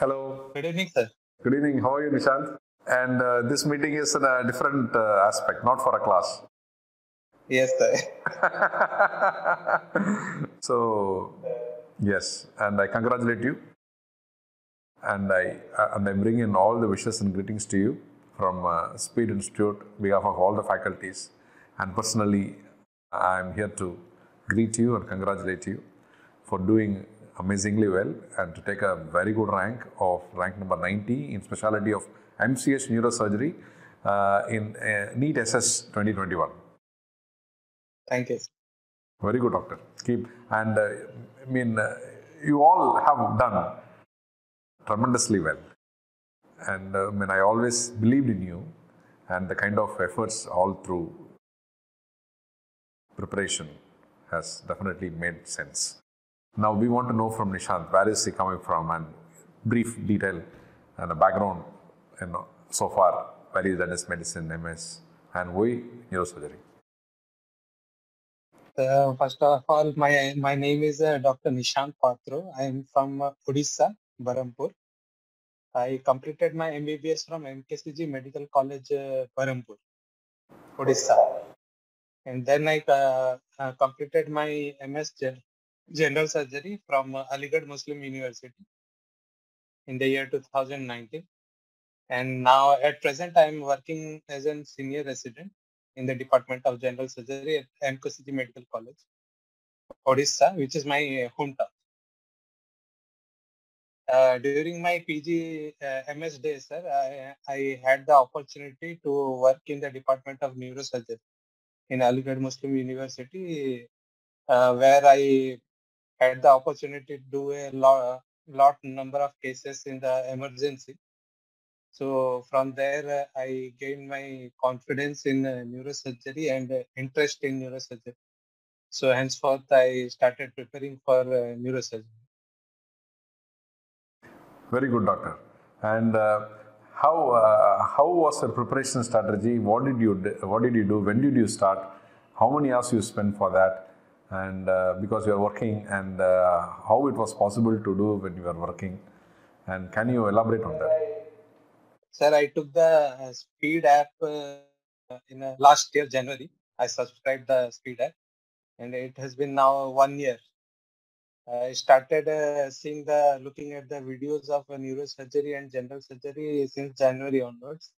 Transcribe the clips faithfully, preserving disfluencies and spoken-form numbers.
Hello. Good evening, sir. Good evening. How are you, Nishant? And uh, this meeting is in a different uh, aspect, not for a class. Yes, sir. So, yes, and I congratulate you. And I, and I bring in all the wishes and greetings to you from uh, Speed Institute on behalf of all the faculties. And personally, I am here to greet you and congratulate you for doing amazingly well and to take a very good rank of rank number ninety in specialty of M C H Neurosurgery uh, in uh, NEET S S twenty twenty-one. Thank you. Very good, doctor. Keep and uh, I mean uh, you all have done tremendously well, and uh, I mean I always believed in you and the kind of efforts all through preparation has definitely made sense. Now we want to know from Nishant, where is he coming from, and brief detail and a background, you know, so far where he does medicine, M S, and why neurosurgery. Uh, first of all, my my name is uh, Doctor Nishant Patro. I am from uh, Odisha, Berhampur. I completed my M B B S from M K C G Medical College, uh, Berhampur, Odisha. And then I uh, uh, completed my M S gen General Surgery from uh, Aligarh Muslim University in the year two thousand nineteen. And now at present, I am working as a senior resident in the Department of General Surgery at M K C G Medical College, Odisha, which is my hometown. Uh, during my P G uh, M S day, sir, I, I had the opportunity to work in the Department of Neurosurgery in Aligarh Muslim University, uh, where I had the opportunity to do a lot, lot number of cases in the emergency. So from there, uh, I gained my confidence in uh, neurosurgery and uh, interest in neurosurgery. So henceforth, I started preparing for uh, neurosurgery. Very good, doctor. And uh, how uh, how was your preparation strategy? What did you what did you do? When did you start? How many hours you spent for that? And uh, because you are working, and uh, how it was possible to do when you are working? And can you elaborate on that? Sir, I took the Speed app uh, in uh, last year, January. I subscribed the Speed app, and it has been now one year. I started uh, seeing the, looking at the videos of uh, neurosurgery and general surgery since January onwards.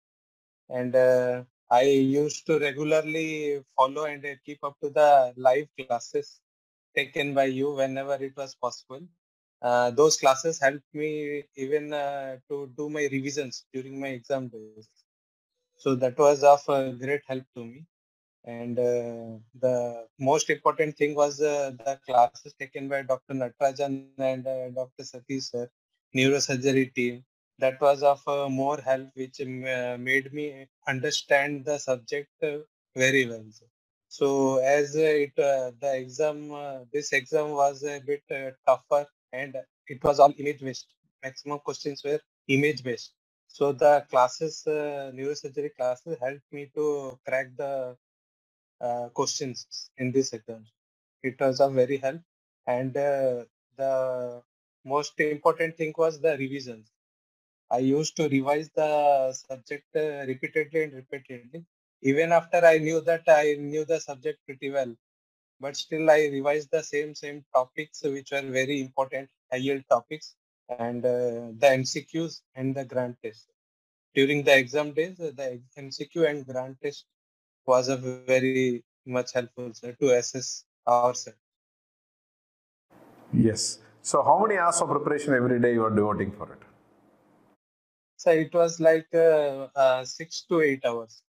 And uh, I used to regularly follow and uh, keep up to the live classes taken by you whenever it was possible. Uh, those classes helped me even uh, to do my revisions during my exam days. So that was of uh, great help to me. And uh, the most important thing was uh, the classes taken by Doctor Natrajan and uh, Doctor Satish, sir, neurosurgery team. That was of uh, more help, which uh, made me understand the subject uh, very well. Sir. So as uh, it, uh, the exam, uh, this exam was a bit uh, tougher, and it was all image-based. Maximum questions were image-based. So the classes, uh, neurosurgery classes, helped me to crack the uh, questions in this exam. It was of very help. And uh, the most important thing was the revisions. I used to revise the subject uh, repeatedly and repeatedly. Even after I knew that I knew the subject pretty well, but still I revised the same same topics which were very important, high-yield topics, and uh, the M C Qs and the grant test. During the exam days, the M C Q and grant test was a very much helpful, sir, to assess ourselves. Yes. So how many hours of preparation every day you are devoting for it? So it was like uh, uh, six to eight hours.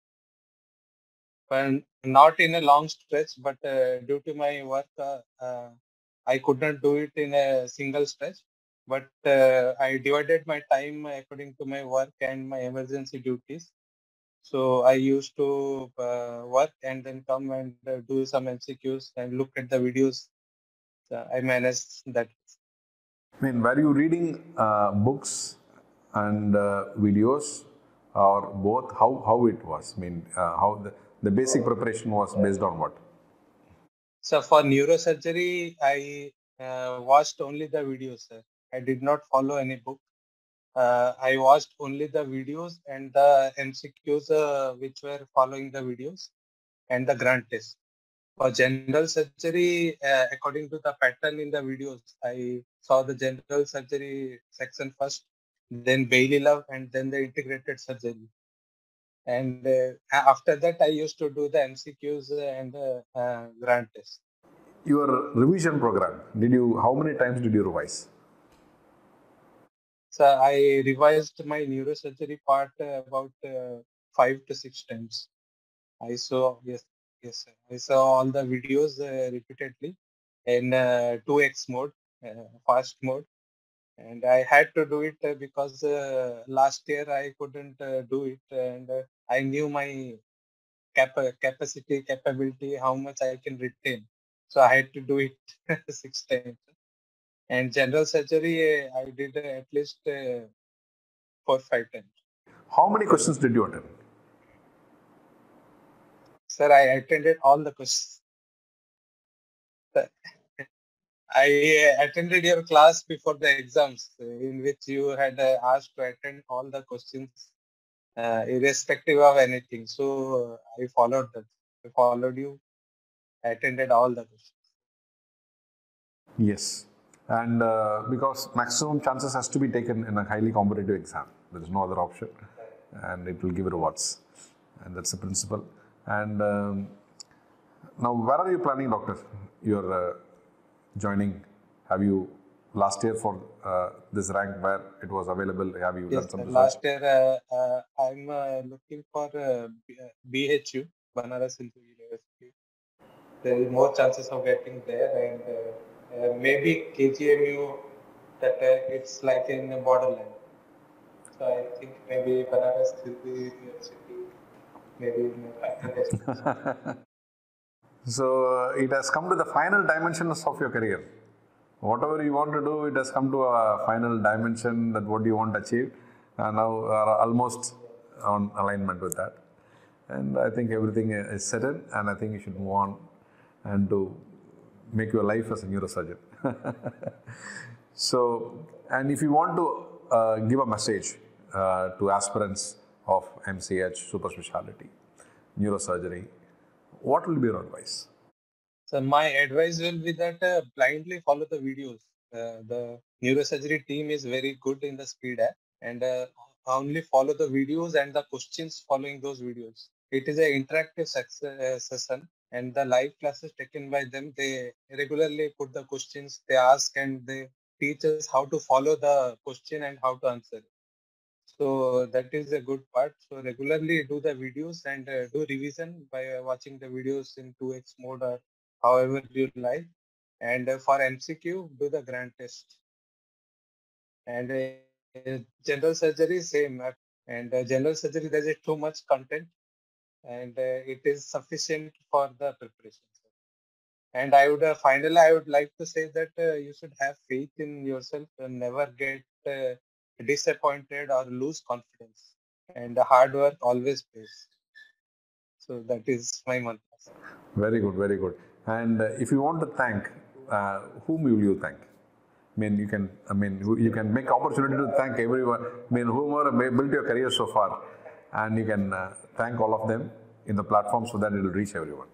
But not in a long stretch, but uh, due to my work, uh, uh, I could not do it in a single stretch. But uh, I divided my time according to my work and my emergency duties. So I used to uh, work and then come and uh, do some M C Qs and look at the videos. So I managed that. I mean, were you reading uh, books and uh, videos, or both? How how it was? I mean, uh, how the The basic preparation was based on what? So for neurosurgery, I uh, watched only the videos, sir. I did not follow any book. uh, I watched only the videos and the M C Qs uh, which were following the videos and the grant test. For general surgery, uh, according to the pattern in the videos, I saw the general surgery section first, then Bailey Love, and then the integrated surgery. And uh, after that, I used to do the M C Qs and the uh, grant test. Your revision program, did you? How many times did you revise? So I revised my neurosurgery part uh, about uh, five to six times. I saw yes, yes, sir. I saw all the videos uh, repeatedly in uh, two X mode, uh, fast mode. And I had to do it because uh, last year I couldn't uh, do it, and uh, I knew my cap capacity, capability, how much I can retain. So I had to do it six times. And general surgery, uh, I did uh, at least uh, four, five times. How many questions did you attend? Sir, I attended all the questions. Sir. I attended your class before the exams, in which you had asked to attend all the questions, uh, irrespective of anything. So I followed that. I followed you. I attended all the questions. Yes, and uh, because maximum chances has to be taken in a highly competitive exam. There is no other option, and it will give rewards, and that's the principle. And um, now, where are you planning, Doctor? Your uh, joining, have you last year for uh, this rank where it was available, have you yes, done some research? Last year uh, uh, I'm uh, looking for uh, B H U, Banaras Hindu University. There is more chances of getting there, and uh, uh, maybe K G M U, that uh, it's like in a borderland. So I think maybe Banaras Hindu University, maybe in So, uh, it has come to the final dimensions of your career. Whatever you want to do, it has come to a final dimension, that what you want to achieve. And now are almost on alignment with that. And I think everything is settled, and I think you should move on and to make your life as a neurosurgeon. So, and if you want to uh, give a message uh, to aspirants of M C H, super speciality, neurosurgery, what will be your advice? So my advice will be that uh, blindly follow the videos. Uh, the neurosurgery team is very good in the Speed app, and uh, only follow the videos and the questions following those videos. It is an interactive session, and the live classes taken by them, they regularly put the questions, they ask, and they teach us how to follow the question and how to answer it. So that is a good part. So regularly do the videos and uh, do revision by uh, watching the videos in two X mode or however you like. And uh, for M C Q, do the grant test. And uh, general surgery, same. And uh, general surgery, there is too much content, and uh, it is sufficient for the preparation. And I would uh, finally, I would like to say that uh, you should have faith in yourself and never get uh, disappointed or lose confidence, and the hard work always pays. So that is my mantra. Very good, very good. And uh, if you want to thank, uh, whom will you thank? I mean, you can, I mean, you can make opportunity to thank everyone. I mean, whoever built your career so far, and you can uh, thank all of them in the platform so that it will reach everyone.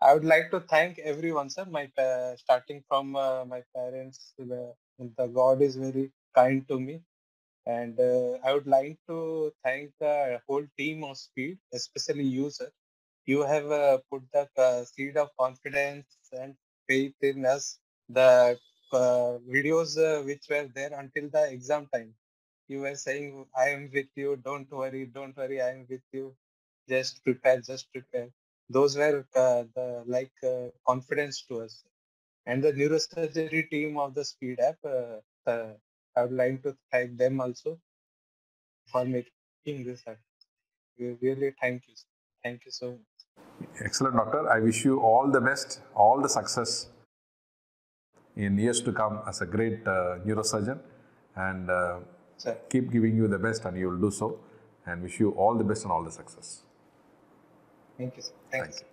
I would like to thank everyone, sir. My uh, starting from uh, my parents, the, the God is very kind to me, and uh, I would like to thank the whole team of Speed, especially you, sir. You have uh, put the uh, seed of confidence and faith in us. The uh, videos uh, which were there until the exam time, you were saying, I am with you, don't worry, don't worry, I am with you, just prepare, just prepare. Those were uh, the like uh, confidence to us. And the neurosurgery team of the Speed app, uh, uh, I would like to thank them also for making this happen. We really thank you. Thank you so much. Excellent, Doctor. I wish you all the best, all the success in years to come as a great uh, neurosurgeon, and uh, keep giving you the best, and you will do so. And wish you all the best and all the success. Thank you, sir. Thank, thank you. Sir.